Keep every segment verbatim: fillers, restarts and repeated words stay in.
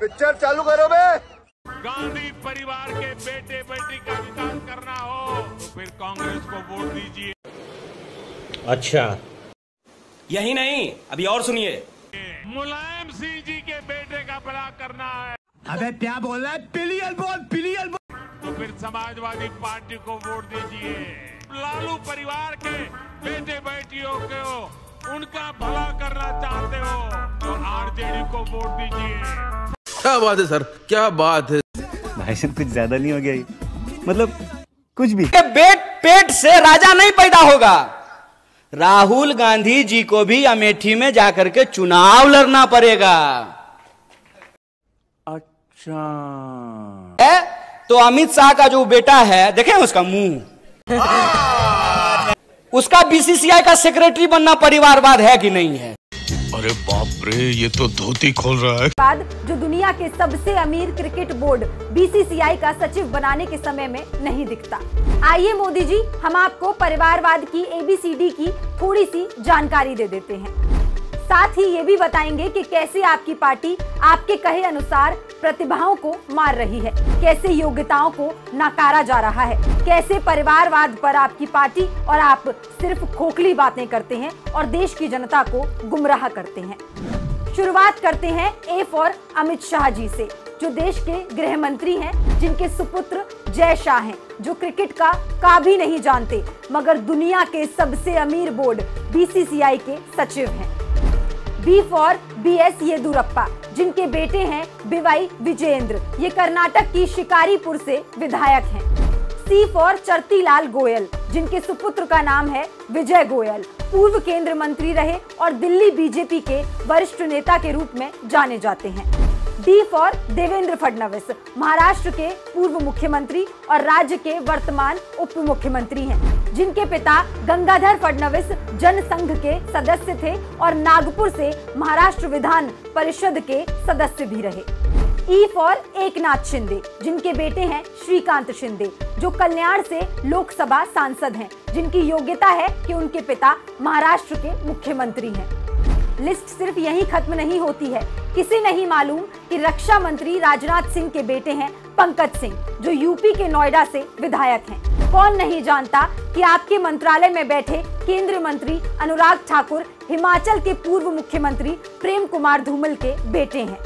Picture चालू करो बे। गांधी परिवार के बेटे बेटी का विकास करना हो तो फिर कांग्रेस को वोट दीजिए। अच्छा, यही नहीं, अभी और सुनिए। मुलायम सिंह जी के बेटे का भला करना है। अबे क्या बोल रहा है, पिलियल बोल पिलियल बोल। तो फिर समाजवादी पार्टी को वोट दीजिए। लालू परिवार के बेटे बेटियों के हो, उनका भला करना चाहते हो तो आरजेडी को वोट दीजिए। क्या बात है सर, क्या बात है भाई साहब, कुछ ज्यादा नहीं हो गया? मतलब कुछ भी पेट पेट से राजा नहीं पैदा होगा। राहुल गांधी जी को भी अमेठी में जाकर के चुनाव लड़ना पड़ेगा। अच्छा, है तो अमित शाह का जो बेटा है, देखें उसका मुंह उसका बीसीसीआई का सेक्रेटरी बनना परिवारवाद है कि नहीं है? अरे बाप रे, ये तो धोती खोल रहा है। बाद जो दुनिया के सबसे अमीर क्रिकेट बोर्ड बीसीसीआई का सचिव बनाने के समय में नहीं दिखता। आइए मोदी जी, हम आपको परिवारवाद की एबीसीडी की थोड़ी सी जानकारी दे देते हैं। साथ ही ये भी बताएंगे कि कैसे आपकी पार्टी आपके कहे अनुसार प्रतिभाओं को मार रही है, कैसे योग्यताओं को नकारा जा रहा है, कैसे परिवारवाद पर आपकी पार्टी और आप सिर्फ खोखली बातें करते हैं और देश की जनता को गुमराह करते हैं। शुरुआत करते हैं ए फॉर अमित शाह जी से, जो देश के गृह मंत्री हैं, जिनके सुपुत्र जय शाह हैं, जो क्रिकेट का का भी नहीं जानते मगर दुनिया के सबसे अमीर बोर्ड बीसीसीआई के सचिव हैं। बी फॉर बीएस येदुरप्पा, जिनके बेटे हैं बीवाई विजयेंद्र, ये कर्नाटक की शिकारीपुर से विधायक हैं। सी फॉर चरतीलाल गोयल, जिनके सुपुत्र का नाम है विजय गोयल, पूर्व केंद्र मंत्री रहे और दिल्ली बीजेपी के वरिष्ठ नेता के रूप में जाने जाते हैं। डी फॉर देवेंद्र फडणवीस, महाराष्ट्र के पूर्व मुख्यमंत्री और राज्य के वर्तमान उप मुख्यमंत्री हैं, जिनके पिता गंगाधर फडणवीस जनसंघ के सदस्य थे और नागपुर से महाराष्ट्र विधान परिषद के सदस्य भी रहे। ई फॉर एकनाथ शिंदे, जिनके बेटे हैं श्रीकांत शिंदे, जो कल्याण से लोकसभा सांसद हैं, जिनकी योग्यता है कि उनके पिता महाराष्ट्र के मुख्यमंत्री हैं। लिस्ट सिर्फ यही खत्म नहीं होती है। किसी नहीं मालूम कि रक्षा मंत्री राजनाथ सिंह के बेटे हैं पंकज सिंह, जो यूपी के नोएडा से विधायक हैं। कौन नहीं जानता कि आपके मंत्रालय में बैठे केंद्रीय मंत्री अनुराग ठाकुर हिमाचल के पूर्व मुख्यमंत्री प्रेम कुमार धूमल के बेटे हैं।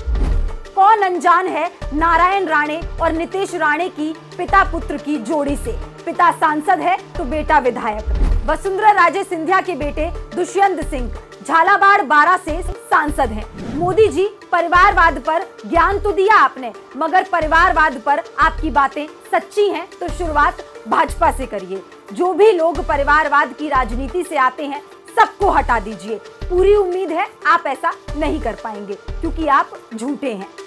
कौन अनजान है नारायण राणे और नितेश राणे की पिता पुत्र की जोड़ी से, पिता सांसद है तो बेटा विधायक। वसुंधरा राजे सिंधिया के बेटे दुष्यंत सिंह झालावाड़ बारा से सांसद हैं। मोदी जी, परिवारवाद पर ज्ञान तो दिया आपने मगर परिवारवाद पर आपकी बातें सच्ची हैं तो शुरुआत भाजपा से करिए। जो भी लोग परिवारवाद की राजनीति से आते हैं सबको हटा दीजिए। पूरी उम्मीद है आप ऐसा नहीं कर पाएंगे क्योंकि आप झूठे हैं।